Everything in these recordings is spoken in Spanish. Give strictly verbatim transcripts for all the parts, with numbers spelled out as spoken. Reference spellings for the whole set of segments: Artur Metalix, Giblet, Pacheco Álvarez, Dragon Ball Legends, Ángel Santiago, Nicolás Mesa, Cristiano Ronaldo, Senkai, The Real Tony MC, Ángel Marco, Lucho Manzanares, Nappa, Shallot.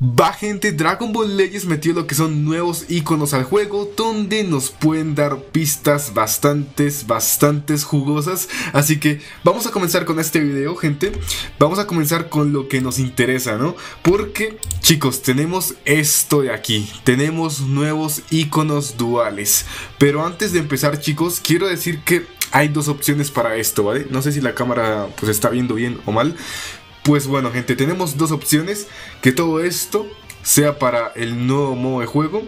Va gente, Dragon Ball Legends metió lo que son nuevos iconos al juego, donde nos pueden dar pistas bastantes, bastantes jugosas. Así que vamos a comenzar con este video, gente. Vamos a comenzar con lo que nos interesa, ¿no? Porque, chicos, tenemos esto de aquí. Tenemos nuevos iconos duales. Pero antes de empezar, chicos, quiero decir que hay dos opciones para esto, ¿vale? No sé si la cámara pues está viendo bien o mal. Pues bueno gente, tenemos dos opciones, que todo esto sea para el nuevo modo de juego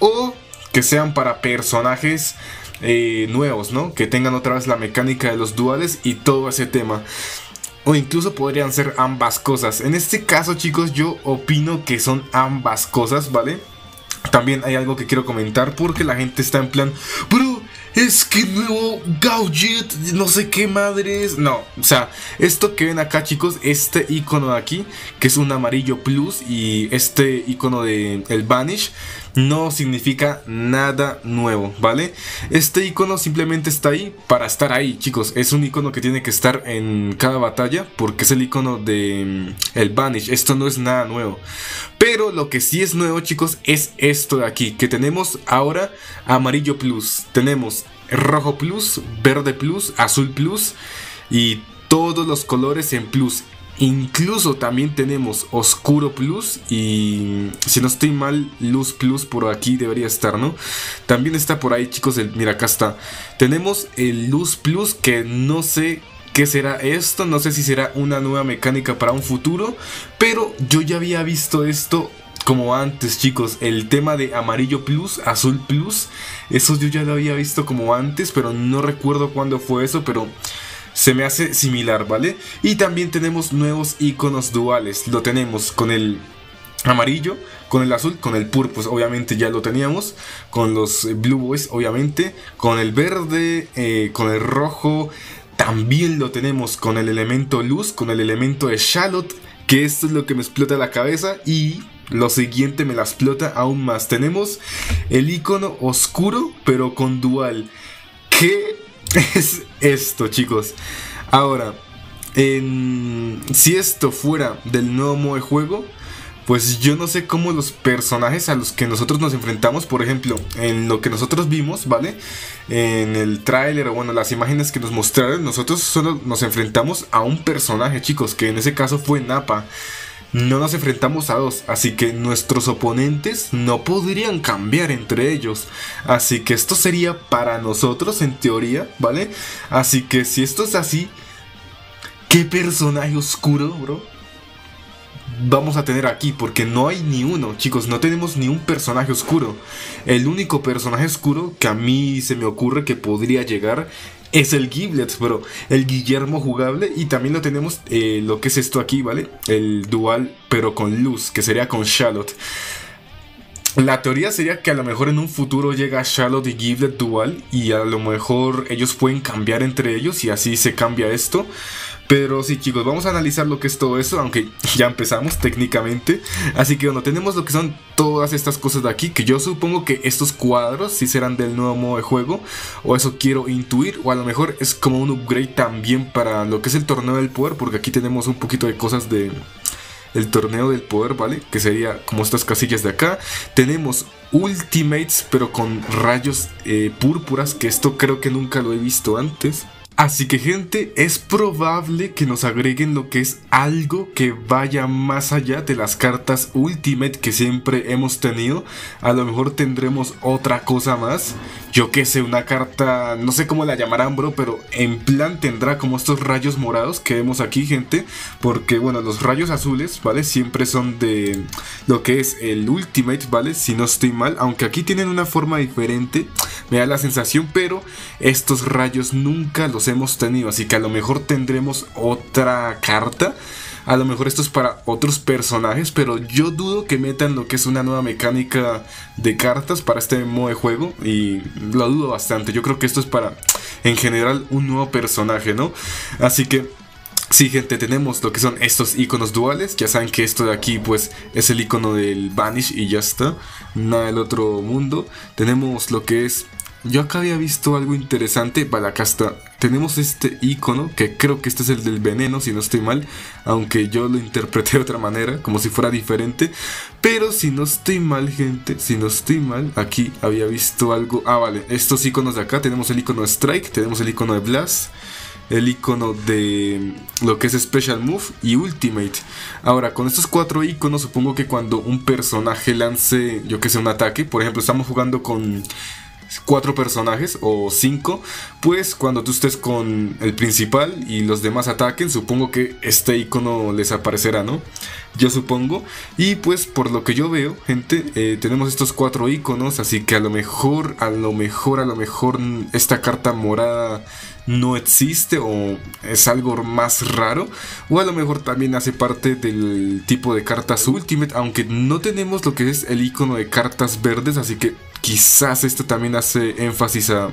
o que sean para personajes eh, nuevos, ¿no? Que tengan otra vez la mecánica de los duales y todo ese tema. O incluso podrían ser ambas cosas. En este caso chicos, yo opino que son ambas cosas, ¿vale? También hay algo que quiero comentar porque la gente está en plan, bro, es que nuevo gadget, no sé qué madres. No, o sea, esto que ven acá chicos, este icono de aquí, que es un amarillo plus, y este icono de el vanish, no significa nada nuevo, ¿vale? Este icono simplemente está ahí para estar ahí, chicos. Es un icono que tiene que estar en cada batalla, porque es el icono de el vanish. Esto no es nada nuevo. Pero lo que sí es nuevo, chicos, es esto de aquí, que tenemos ahora amarillo plus, tenemos rojo plus, verde plus, azul plus y todos los colores en plus. Incluso también tenemos oscuro plus y, si no estoy mal, luz plus por aquí debería estar, ¿no? También está por ahí, chicos, el, mira, acá está. Tenemos el luz plus, que no sé qué será esto, no sé si será una nueva mecánica para un futuro, pero yo ya había visto esto como antes, chicos. El tema de amarillo plus, azul plus, eso yo ya lo había visto como antes, pero no recuerdo cuándo fue eso, pero se me hace similar, ¿vale? Y también tenemos nuevos iconos duales. Lo tenemos con el amarillo, con el azul, con el purple, obviamente ya lo teníamos, con los blue boys, obviamente, con el verde, eh, con el rojo, también lo tenemos con el elemento luz, con el elemento de Shallot, que esto es lo que me explota la cabeza y lo siguiente me la explota aún más. Tenemos el icono oscuro, pero con dual. ¿Qué es esto, chicos? Ahora, en, si esto fuera del nuevo modo de juego, pues yo no sé cómo los personajes a los que nosotros nos enfrentamos, por ejemplo, en lo que nosotros vimos, ¿vale? En el tráiler, o bueno, las imágenes que nos mostraron, nosotros solo nos enfrentamos a un personaje, chicos, que en ese caso fue Nappa. No nos enfrentamos a dos, así que nuestros oponentes no podrían cambiar entre ellos. Así que esto sería para nosotros en teoría, ¿vale? Así que si esto es así, ¿qué personaje oscuro, bro, vamos a tener aquí? Porque no hay ni uno, chicos, no tenemos ni un personaje oscuro. El único personaje oscuro que a mí se me ocurre que podría llegar es el Giblet, bro, el Guillermo jugable. Y también lo tenemos, eh, lo que es esto aquí, ¿vale? El dual, pero con luz, que sería con Shallot. La teoría sería que a lo mejor en un futuro llega Shallot y Giblet dual, y a lo mejor ellos pueden cambiar entre ellos y así se cambia esto. Pero sí, chicos, vamos a analizar lo que es todo eso, aunque ya empezamos técnicamente. Así que bueno, tenemos lo que son todas estas cosas de aquí, que yo supongo que estos cuadros sí serán del nuevo modo de juego, o eso quiero intuir, o a lo mejor es como un upgrade también para lo que es el torneo del poder, porque aquí tenemos un poquito de cosas de el torneo del poder, ¿vale? Que sería como estas casillas de acá. Tenemos ultimates, pero con rayos eh, púrpuras, que esto creo que nunca lo he visto antes. Así que gente, es probable que nos agreguen lo que es algo que vaya más allá de las cartas Ultimate que siempre hemos tenido. A lo mejor tendremos otra cosa más, yo que sé, una carta, no sé cómo la llamarán, bro, pero en plan tendrá como estos rayos morados que vemos aquí, gente. Porque bueno, los rayos azules, ¿vale? Siempre son de lo que es el Ultimate, ¿vale? Si no estoy mal, aunque aquí tienen una forma diferente, me da la sensación, pero estos rayos nunca los hemos tenido, así que a lo mejor tendremos otra carta. A lo mejor esto es para otros personajes, pero yo dudo que metan lo que es una nueva mecánica de cartas para este modo de juego, y lo dudo bastante. Yo creo que esto es para, en general, un nuevo personaje, ¿no? Así que sí, gente, tenemos lo que son estos iconos duales. Ya saben que esto de aquí, pues, es el icono del Vanish y ya está, nada del otro mundo. Tenemos lo que es Yo acá había visto algo interesante. Vale, acá está. Tenemos este icono, que creo que este es el del veneno, si no estoy mal. Aunque yo lo interpreté de otra manera, como si fuera diferente. Pero si no estoy mal, gente, si no estoy mal, aquí había visto algo. Ah, vale, estos iconos de acá. Tenemos el icono de Strike, tenemos el icono de Blast, el icono de lo que es Special Move y Ultimate. Ahora, con estos cuatro iconos, supongo que cuando un personaje lance, yo que sé, un ataque. Por ejemplo, estamos jugando con cuatro personajes o cinco, pues cuando tú estés con el principal y los demás ataquen, supongo que este icono les aparecerá, ¿no? Yo supongo. Y pues por lo que yo veo, gente, eh, tenemos estos cuatro iconos, así que a lo mejor, a lo mejor, a lo mejor esta carta morada no existe o es algo más raro, o a lo mejor también hace parte del tipo de cartas Ultimate, aunque no tenemos lo que es el icono de cartas verdes, así que quizás esto también hace énfasis a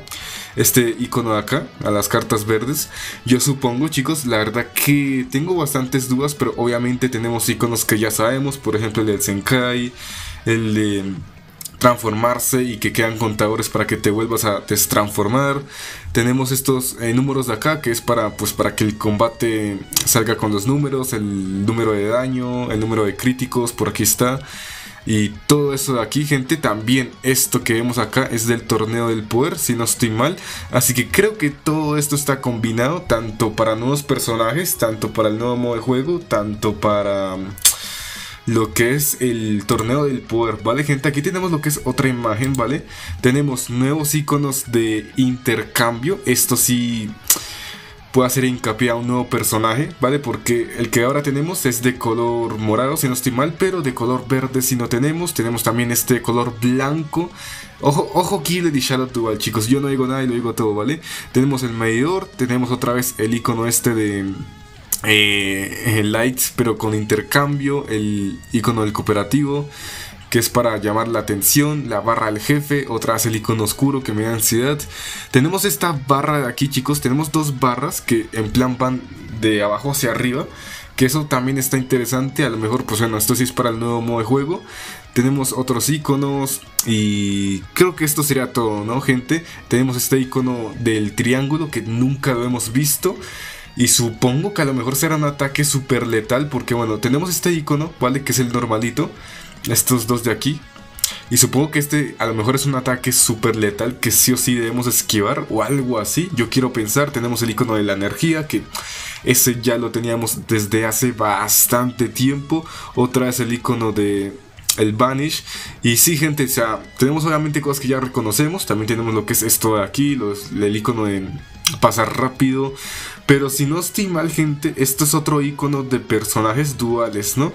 este icono de acá, a las cartas verdes. Yo supongo, chicos, la verdad que tengo bastantes dudas, pero obviamente tenemos iconos que ya sabemos, por ejemplo el del Senkai, el de transformarse y que quedan contadores para que te vuelvas a destransformar. Tenemos estos eh, números de acá, que es para, pues, para que el combate salga con los números, el número de daño, el número de críticos, por aquí está. Y todo eso de aquí, gente, también esto que vemos acá es del torneo del poder, si no estoy mal. Así que creo que todo esto está combinado, tanto para nuevos personajes, tanto para el nuevo modo de juego, tanto para lo que es el torneo del poder, ¿vale, gente? Aquí tenemos lo que es otra imagen, ¿vale? Tenemos nuevos iconos de intercambio. Esto sí puede hacer hincapié a un nuevo personaje, ¿vale? Porque el que ahora tenemos es de color morado, si no estoy mal, pero de color verde si no tenemos. Tenemos también este de color blanco. Ojo, ojo, Giblet y Shallot dual, chicos. Yo no digo nada y lo digo todo, ¿vale? Tenemos el medidor, tenemos otra vez el icono este de Eh, el lights, pero con intercambio, el icono del cooperativo, que es para llamar la atención, la barra del jefe, otra vez el icono oscuro que me da ansiedad. Tenemos esta barra de aquí, chicos, tenemos dos barras que en plan van de abajo hacia arriba, que eso también está interesante. A lo mejor, pues bueno, esto sí es para el nuevo modo de juego. Tenemos otros iconos y creo que esto sería todo, ¿no, gente? Tenemos este icono del triángulo que nunca lo hemos visto. Y supongo que a lo mejor será un ataque súper letal, porque bueno, tenemos este icono, ¿vale? Que es el normalito, estos dos de aquí. Y supongo que este a lo mejor es un ataque súper letal que sí o sí debemos esquivar o algo así. Yo quiero pensar. Tenemos el icono de la energía, que ese ya lo teníamos desde hace bastante tiempo. Otra vez el icono de el Vanish. Y sí, gente, o sea, tenemos obviamente cosas que ya reconocemos. También tenemos lo que es esto de aquí, los, el icono de pasar rápido. Pero si no estoy mal, gente, esto es otro icono de personajes duales, ¿no?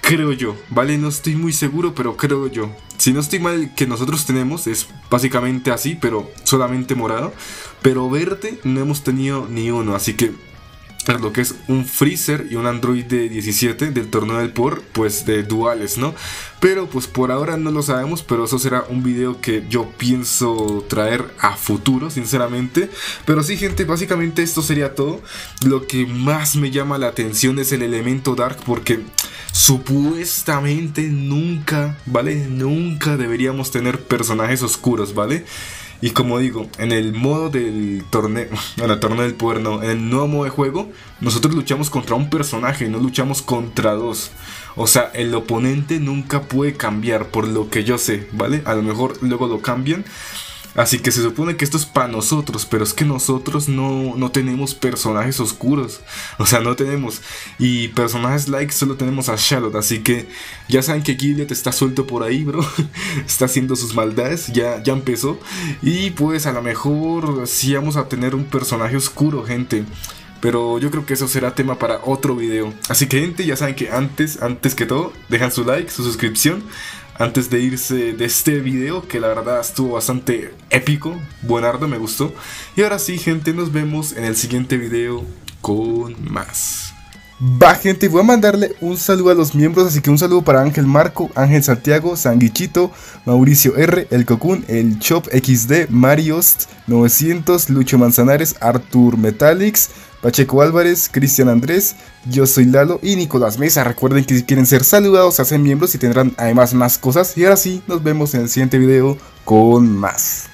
Creo yo, ¿vale? No estoy muy seguro, pero creo yo. Si no estoy mal, el que nosotros tenemos es básicamente así, pero solamente morado. Pero verde no hemos tenido ni uno, así que lo que es un Freezer y un Android de diecisiete del torneo del poder, pues de duales, ¿no? Pero pues por ahora no lo sabemos, pero eso será un video que yo pienso traer a futuro, sinceramente. Pero sí, gente, básicamente esto sería todo. Lo que más me llama la atención es el elemento Dark, porque supuestamente nunca, ¿vale? Nunca deberíamos tener personajes oscuros, ¿vale? Y como digo, en el modo del torneo, en el torneo del poder no, en el nuevo modo de juego, nosotros luchamos contra un personaje, no luchamos contra dos. O sea, el oponente nunca puede cambiar, por lo que yo sé, ¿vale? A lo mejor luego lo cambian. Así que se supone que esto es para nosotros, pero es que nosotros no, no tenemos personajes oscuros. O sea, no tenemos. Y personajes like solo tenemos a Shallot. Así que ya saben que Giblet está suelto por ahí, bro. Está haciendo sus maldades. Ya, ya empezó. Y pues a lo mejor sí vamos a tener un personaje oscuro, gente. Pero yo creo que eso será tema para otro video. Así que, gente, ya saben que antes, antes que todo, dejan su like, su suscripción. Antes de irse de este video, que la verdad estuvo bastante épico, buenardo, me gustó. Y ahora sí, gente, nos vemos en el siguiente video con más. Va, gente, voy a mandarle un saludo a los miembros, así que un saludo para Ángel Marco, Ángel Santiago, Sanguichito, Mauricio R, El Cocún, El Chop equis de, Mariost novecientos, Lucho Manzanares, Artur Metalix, Pacheco Álvarez, Cristian Andrés, yo soy Lalo y Nicolás Mesa. Recuerden que si quieren ser saludados, se hacen miembros y tendrán además más cosas. Y ahora sí, nos vemos en el siguiente video con más.